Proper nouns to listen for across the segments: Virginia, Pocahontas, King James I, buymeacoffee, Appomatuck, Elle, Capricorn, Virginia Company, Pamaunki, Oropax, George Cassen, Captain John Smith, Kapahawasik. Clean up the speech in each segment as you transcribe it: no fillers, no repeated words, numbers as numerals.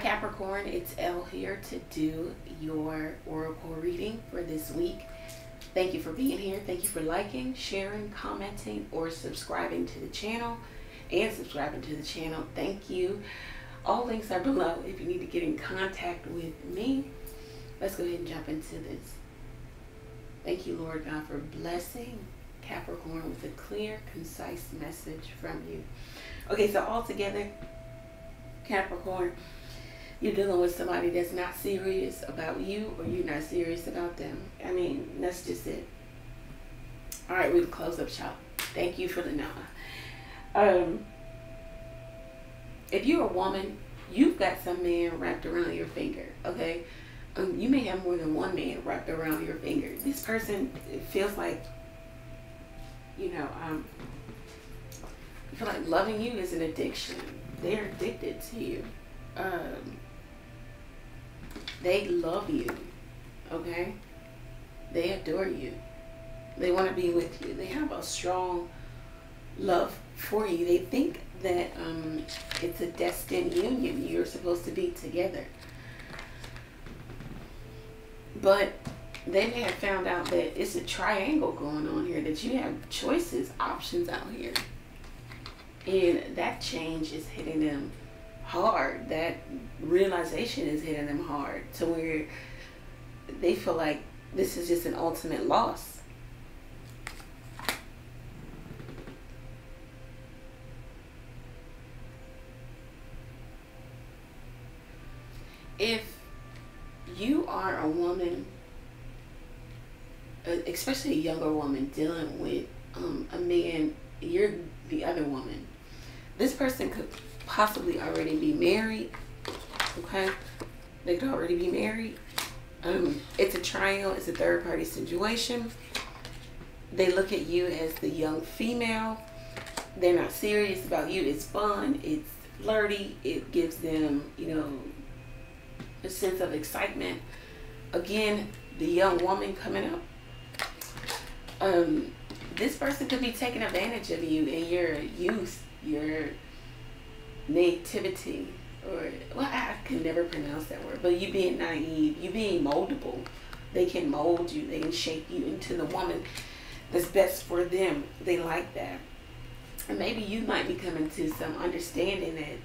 Capricorn, it's Elle here to do your oracle reading for this week. Thank you for being here. Thank you for liking, sharing, commenting, or subscribing to the channel. Thank you. All links are below if you need to get in contact with me. Let's go ahead and jump into this. Thank you, Lord God, for blessing Capricorn with a clear, concise message from you. Okay, so all together, Capricorn, you're dealing with somebody that's not serious about you, or you're not serious about them. I mean, that's just it. All right, we can close up shop. Thank you for the nod. If you're a woman, you've got some man wrapped around your finger, okay? You may have more than one man wrapped around your finger. This person, it feels like, you know, I feel like loving you is an addiction. They're addicted to you. They love you, okay? They adore you. They want to be with you. They have a strong love for you. They think that it's a destined union. You're supposed to be together. But they may have found out that it's a triangle going on here, that you have choices, options out here. And that change is hitting them hard. That realization is hitting them hard to where they feel like this is just an ultimate loss. If you are a woman, especially a younger woman, dealing with a man, you're the other woman. This person could possibly already be married, okay? They could already be married. It's a triangle, it's a third party situation. They look at you as the young female. They're not serious about you. It's fun, it's flirty, it gives them, you know, a sense of excitement. Again, the young woman coming up. This person could be taking advantage of you and your youth, your nativity, or, well, I can never pronounce that word, but you being naive, you being moldable. They can mold you, they can shape you into the woman that's best for them. They like that. And maybe you might be coming to some understanding that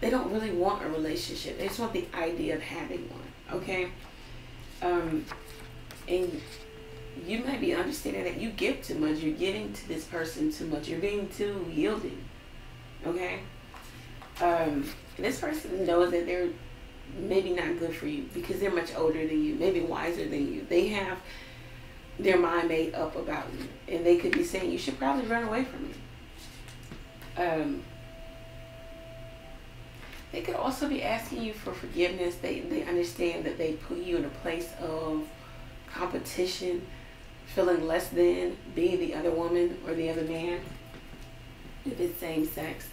they don't really want a relationship. They just want the idea of having one, okay? And you might be understanding that you give too much. You're giving to this person too much. You're being too yielding, okay? This person knows that they're maybe not good for you because they're much older than you, maybe wiser than you. They have their mind made up about you, and they could be saying, you should probably run away from me. They could also be asking you for forgiveness. They understand that they put you in a place of competition, feeling less than, being the other woman or the other man, if it's same sex.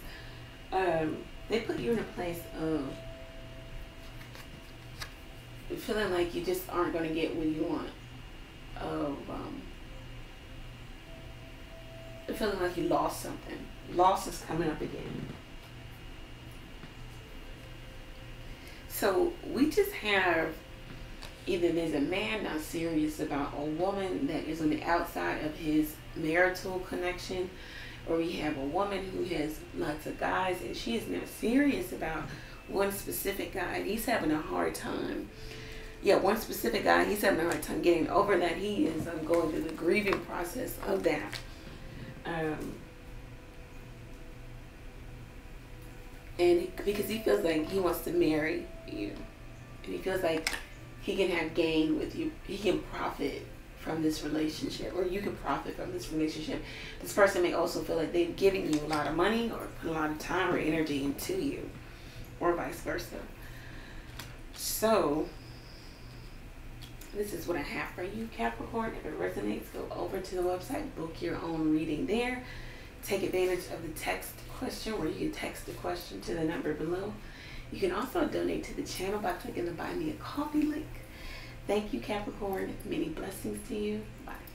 They put you in a place of feeling like you just aren't going to get what you want. Feeling like you lost something. Loss is coming up again. So we just have, either there's a man not serious about a woman that is on the outside of his marital connection, or we have a woman who has lots of guys and she is not serious about one specific guy. He's having a hard time. Yeah, one specific guy, he's having a hard time getting over that. He is going through the grieving process of that. And because he feels like he wants to marry you, and he feels like he can have gain with you, he can profit from this relationship, or you can profit from this relationship. This person may also feel like they've given you a lot of money or put a lot of time or energy into you, or vice versa. So this is what I have for you, Capricorn. If it resonates, go over to the website, book your own reading there. Take advantage of the text question, where you can text the question to the number below. You can also donate to the channel by clicking the Buy Me a Coffee link. Thank you, Capricorn. Many blessings to you. Bye.